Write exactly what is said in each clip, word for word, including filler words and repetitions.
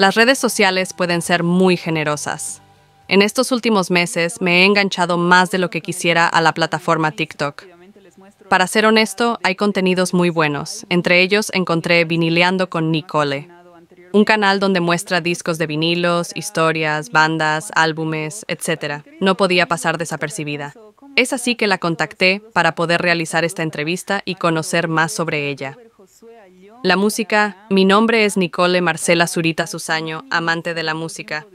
Las redes sociales pueden ser muy generosas. En estos últimos meses me he enganchado más de lo que quisiera a la plataforma TikTok. Para ser honesto, hay contenidos muy buenos. Entre ellos encontré Vinileando con Nycolle, un canal donde muestra discos de vinilos, historias, bandas, álbumes, etcétera. No podía pasar desapercibida. Es así que la contacté para poder realizar esta entrevista y conocer más sobre ella. La música. Mi nombre es Nycolle Marcela Zurita Susaño, amante de la música.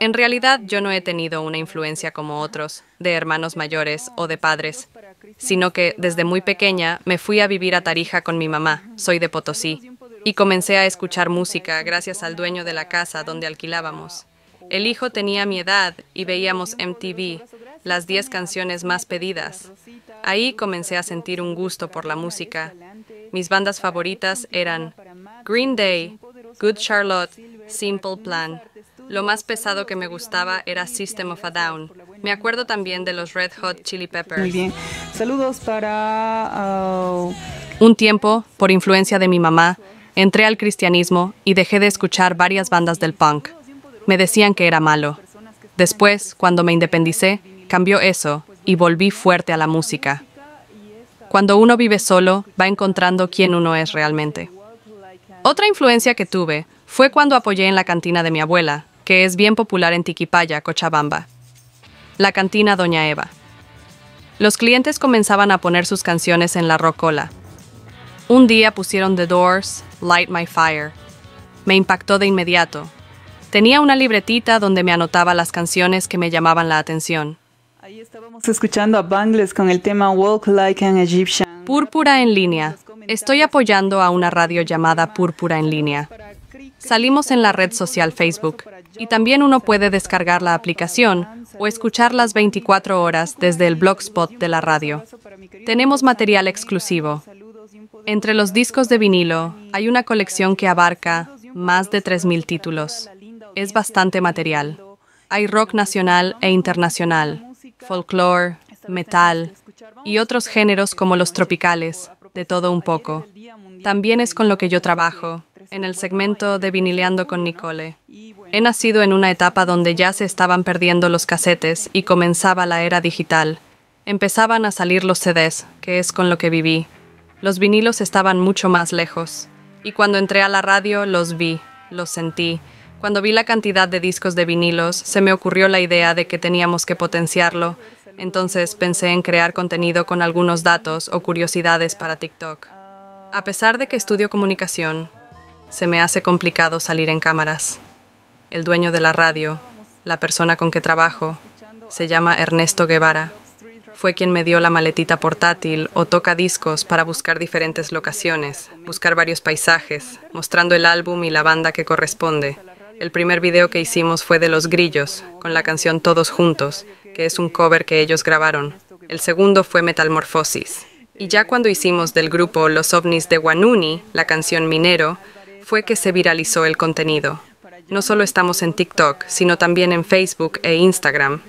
En realidad, yo no he tenido una influencia como otros, de hermanos mayores o de padres, sino que desde muy pequeña me fui a vivir a Tarija con mi mamá, soy de Potosí, y comencé a escuchar música gracias al dueño de la casa donde alquilábamos. El hijo tenía mi edad y veíamos M T V, las diez canciones más pedidas. Ahí comencé a sentir un gusto por la música. Mis bandas favoritas eran Green Day, Good Charlotte, Simple Plan. Lo más pesado que me gustaba era System of a Down. Me acuerdo también de los Red Hot Chili Peppers. Muy bien. Saludos para... Uh... Un tiempo, por influencia de mi mamá, entré al cristianismo y dejé de escuchar varias bandas del punk. Me decían que era malo. Después, cuando me independicé, cambió eso y volví fuerte a la música. Cuando uno vive solo, va encontrando quién uno es realmente. Otra influencia que tuve fue cuando apoyé en la cantina de mi abuela, que es bien popular en Tiquipaya, Cochabamba. La cantina Doña Eva. Los clientes comenzaban a poner sus canciones en la rocola. Un día pusieron The Doors, Light My Fire. Me impactó de inmediato. Tenía una libretita donde me anotaba las canciones que me llamaban la atención. Ahí estábamos escuchando a Bangles con el tema Walk Like an Egyptian. Púrpura en línea. Estoy apoyando a una radio llamada Púrpura en línea. Salimos en la red social Facebook y también uno puede descargar la aplicación o escuchar las veinticuatro horas desde el blogspot de la radio. Tenemos material exclusivo. Entre los discos de vinilo hay una colección que abarca más de tres mil títulos. Es bastante material. Hay rock nacional e internacional, folclore, metal y otros géneros como los tropicales, de todo un poco. También es con lo que yo trabajo, en el segmento de Vinileando con Nycolle. He nacido en una etapa donde ya se estaban perdiendo los casetes y comenzaba la era digital. Empezaban a salir los C Ds, que es con lo que viví. Los vinilos estaban mucho más lejos. Y cuando entré a la radio, los vi, los sentí. Cuando vi la cantidad de discos de vinilos, se me ocurrió la idea de que teníamos que potenciarlo. Entonces pensé en crear contenido con algunos datos o curiosidades para TikTok. A pesar de que estudio comunicación, se me hace complicado salir en cámaras. El dueño de la radio, la persona con que trabajo, se llama Ernesto Guevara. Fue quien me dio la maletita portátil o tocadiscos para buscar diferentes locaciones, buscar varios paisajes, mostrando el álbum y la banda que corresponde. El primer video que hicimos fue de Los Grillos, con la canción Todos Juntos, que es un cover que ellos grabaron. El segundo fue Metamorfosis. Y ya cuando hicimos del grupo Los Ovnis de Huanuni, la canción Minero, fue que se viralizó el contenido. No solo estamos en TikTok, sino también en Facebook e Instagram.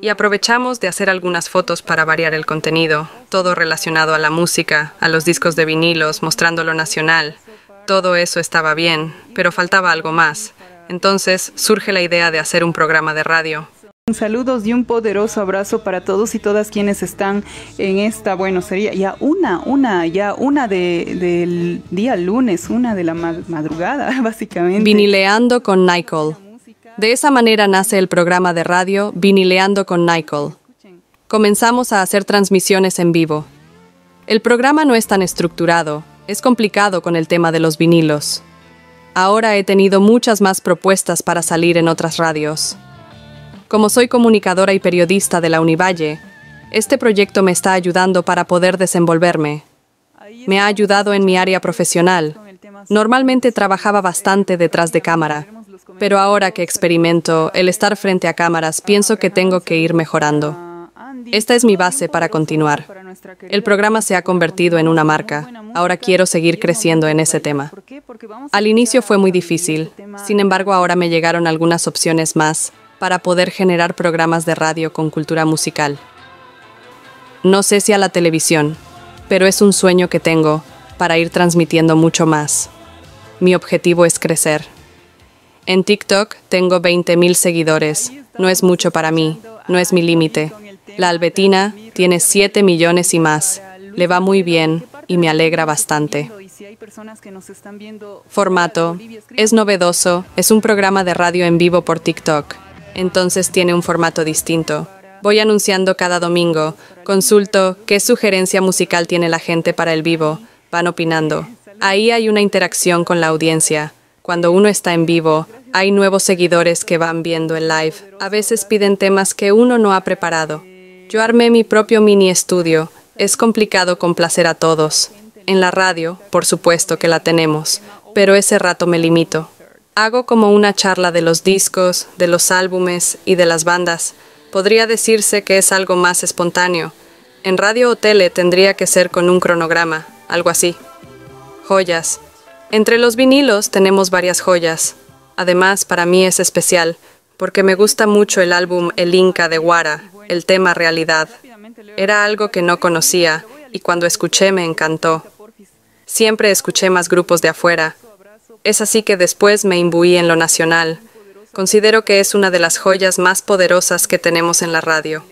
Y aprovechamos de hacer algunas fotos para variar el contenido, todo relacionado a la música, a los discos de vinilos, mostrando lo nacional. Todo eso estaba bien, pero faltaba algo más. Entonces surge la idea de hacer un programa de radio. Saludos y un poderoso abrazo para todos y todas quienes están en esta, bueno, sería ya una, una, ya una de, del día lunes, una de la madrugada, básicamente. Vinileando con Nycolle. De esa manera nace el programa de radio Vinileando con Nycolle. Comenzamos a hacer transmisiones en vivo. El programa no es tan estructurado, es complicado con el tema de los vinilos. Ahora he tenido muchas más propuestas para salir en otras radios. Como soy comunicadora y periodista de la Univalle, este proyecto me está ayudando para poder desenvolverme. Me ha ayudado en mi área profesional. Normalmente trabajaba bastante detrás de cámara. Pero ahora que experimento el estar frente a cámaras, pienso que tengo que ir mejorando. Esta es mi base para continuar. El programa se ha convertido en una marca. Ahora quiero seguir creciendo en ese tema. Al inicio fue muy difícil. Sin embargo, ahora me llegaron algunas opciones más para poder generar programas de radio con cultura musical. No sé si a la televisión, pero es un sueño que tengo para ir transmitiendo mucho más. Mi objetivo es crecer. En TikTok tengo veinte mil seguidores. No es mucho para mí. No es mi límite. La Albetina tiene siete millones y más. Le va muy bien y me alegra bastante. Formato. Es novedoso. Es un programa de radio en vivo por TikTok. Entonces tiene un formato distinto. Voy anunciando cada domingo. Consulto qué sugerencia musical tiene la gente para el vivo. Van opinando. Ahí hay una interacción con la audiencia. Cuando uno está en vivo, hay nuevos seguidores que van viendo el live. A veces piden temas que uno no ha preparado. Yo armé mi propio mini estudio. Es complicado complacer a todos. En la radio, por supuesto que la tenemos, pero ese rato me limito. Hago como una charla de los discos, de los álbumes y de las bandas. Podría decirse que es algo más espontáneo. En radio o tele tendría que ser con un cronograma, algo así. Joyas. Entre los vinilos tenemos varias joyas. Además, para mí es especial, porque me gusta mucho el álbum El Inca de Wara, el tema Realidad. Era algo que no conocía, y cuando escuché me encantó. Siempre escuché más grupos de afuera. Es así que después me imbuí en lo nacional. Considero que es una de las joyas más poderosas que tenemos en la radio.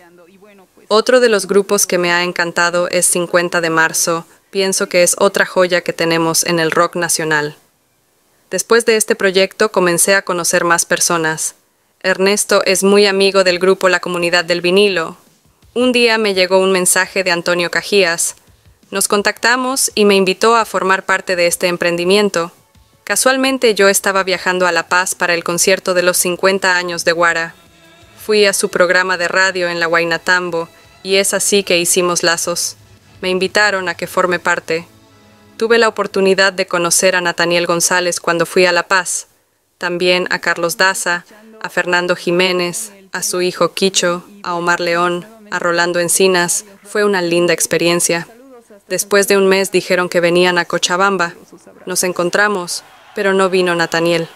Otro de los grupos que me ha encantado es cincuenta de marzo. Pienso que es otra joya que tenemos en el rock nacional. Después de este proyecto comencé a conocer más personas. Ernesto es muy amigo del grupo La Comunidad del Vinilo. Un día me llegó un mensaje de Antonio Cajías. Nos contactamos y me invitó a formar parte de este emprendimiento. Casualmente yo estaba viajando a La Paz para el concierto de los cincuenta años de Wara. Fui a su programa de radio en la Huayna Tambo y es así que hicimos lazos. Me invitaron a que forme parte. Tuve la oportunidad de conocer a Nathaniel González cuando fui a La Paz. También a Carlos Daza, a Fernando Jiménez, a su hijo Quicho, a Omar León, a Rolando Encinas. Fue una linda experiencia. Después de un mes dijeron que venían a Cochabamba. Nos encontramos, pero no vino Nathaniel.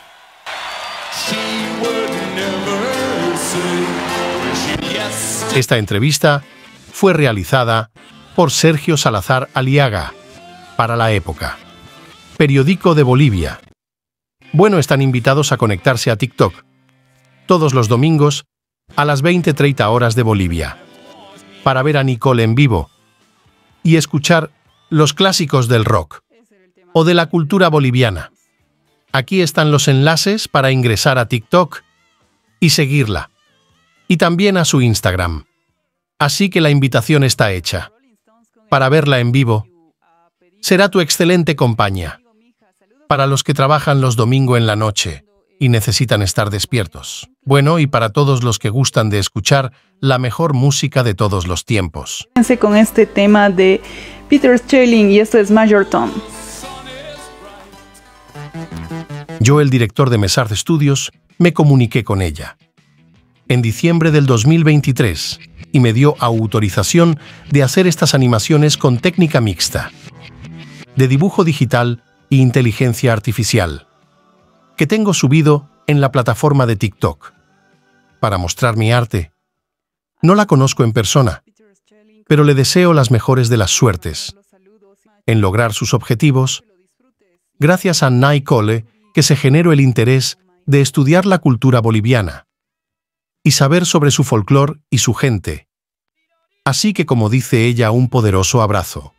Esta entrevista fue realizada por Sergio Salazar Aliaga, para La Época, periódico de Bolivia. Bueno, están invitados a conectarse a TikTok, todos los domingos, a las veinte treinta horas de Bolivia, para ver a Nycolle en vivo y escuchar los clásicos del rock o de la cultura boliviana. Aquí están los enlaces para ingresar a TikTok y seguirla, y también a su Instagram. Así que la invitación está hecha. Para verla en vivo, será tu excelente compañía. Para los que trabajan los domingos en la noche y necesitan estar despiertos. Bueno, y para todos los que gustan de escuchar la mejor música de todos los tiempos. Fíjense con este tema de Peter Schilling y esto es Major Tom. Yo, el director de Mesard Studios, me comuniqué con ella en diciembre del dos mil veintitrés y me dio autorización de hacer estas animaciones con técnica mixta de dibujo digital e inteligencia artificial que tengo subido en la plataforma de TikTok para mostrar mi arte. No la conozco en persona, pero le deseo las mejores de las suertes en lograr sus objetivos gracias a Nycolle, que se generó el interés de estudiar la cultura boliviana y saber sobre su folclore y su gente. Así que, como dice ella, un poderoso abrazo.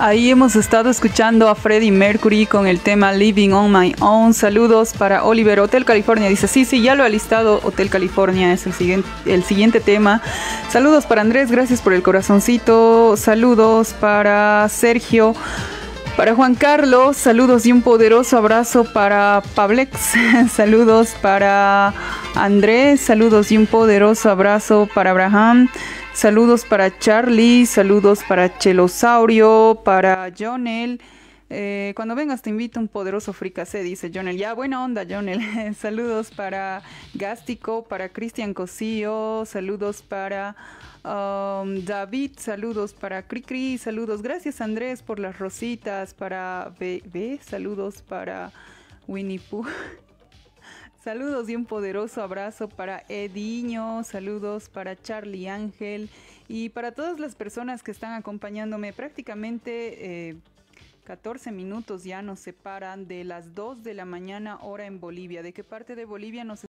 Ahí hemos estado escuchando a Freddie Mercury con el tema Living on My Own. Saludos para Oliver. Hotel California dice, sí, sí, ya lo ha listado. Hotel California es el siguiente, el siguiente tema. Saludos para Andrés, gracias por el corazoncito. Saludos para Sergio. Para Juan Carlos, saludos y un poderoso abrazo para Pablex. Saludos para Andrés, saludos y un poderoso abrazo para Abraham. Saludos para Charlie, saludos para Chelosaurio, para Jonel. Eh, cuando vengas te invito un poderoso fricasé, dice Jonel. Ya, buena onda, Jonel. Saludos para Gástico, para Cristian Cosío, saludos para um, David, saludos para Cricri, saludos. Gracias, Andrés, por las rositas, para B, B saludos para Winnie Pooh. Saludos y un poderoso abrazo para Ediño, saludos para Charlie Ángel y para todas las personas que están acompañándome. Prácticamente eh, catorce minutos ya nos separan de las dos de la mañana hora en Bolivia. ¿De qué parte de Bolivia nos